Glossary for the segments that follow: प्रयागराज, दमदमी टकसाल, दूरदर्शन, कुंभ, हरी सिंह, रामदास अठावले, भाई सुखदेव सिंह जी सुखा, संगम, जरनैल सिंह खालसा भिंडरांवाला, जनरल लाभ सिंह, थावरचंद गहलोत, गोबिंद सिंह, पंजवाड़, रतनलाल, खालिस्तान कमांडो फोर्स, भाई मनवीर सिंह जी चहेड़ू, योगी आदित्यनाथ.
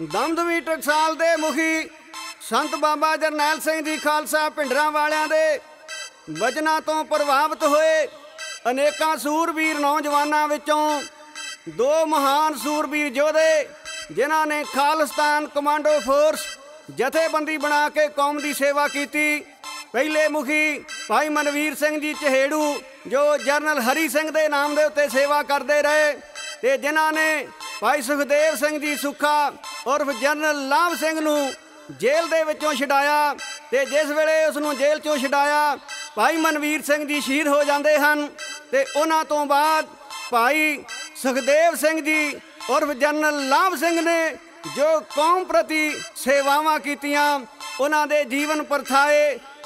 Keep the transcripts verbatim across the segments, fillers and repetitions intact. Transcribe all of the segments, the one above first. दमदमी टकसाल के मुखी संत बाबा जरनैल सिंह जी खालसा भिंडरांवालियां दे वचनां तो प्रभावित होए अनेकां सूरबीर नौजवानां विचों दो महान सूरबीर योधे जिन्हां ने खालिस्तान कमांडो फोर्स जथेबंदी बना के कौम की सेवा की। पहले मुखी भाई मनवीर सिंह जी चहेड़ू जो जरनल हरी सिंह के नाम के उत्ते सेवा करते रहे ते जिन्हां ने भाई सुखदेव सिंह जी सुखा और जनरल लाभ सिंह नूं जेल दे विचों छुड़ाया ते जिस वेले उसनूं जेल चों छुड़ाया भाई मनवीर सिंह जी शहीद हो जाते हैं। ते उन्हां तों बाद भाई सुखदेव सिंह जी और जनरल लाभ सिंह ने जो कौम प्रति सेवावां कीतियां उन्हां दे जीवन परथाए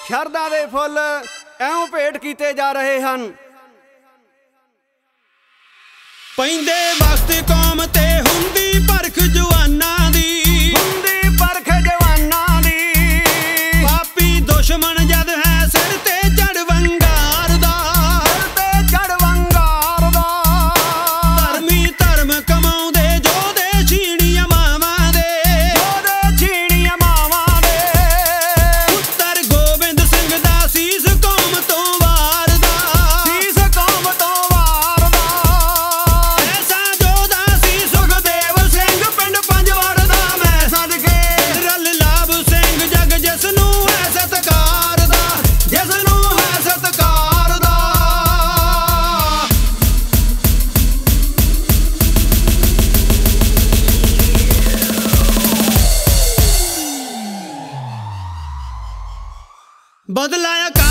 शरदा दे फुल ऐं भेंट कीते जा रहे हैं। पैंदे वक्त कौम ते हुंदी परख जवाना दी दुश्मन जद है सिर ते चढ़ वंगार दा चढ़ वंगार दा धर्मी धर्म कमाउंदे जो दे छीणियां मावां दे जो दे छीणियां मावां दे पुत्तर गोबिंद सिंह दा सीस कौम तो वार दा सीस कौम तो वार दा ऐसा जोधा सी सुखदेव सिंह पिंड पंजवाड़ दा मैं सदके जनरल लाभ सिंह जग जिसनू बदलाया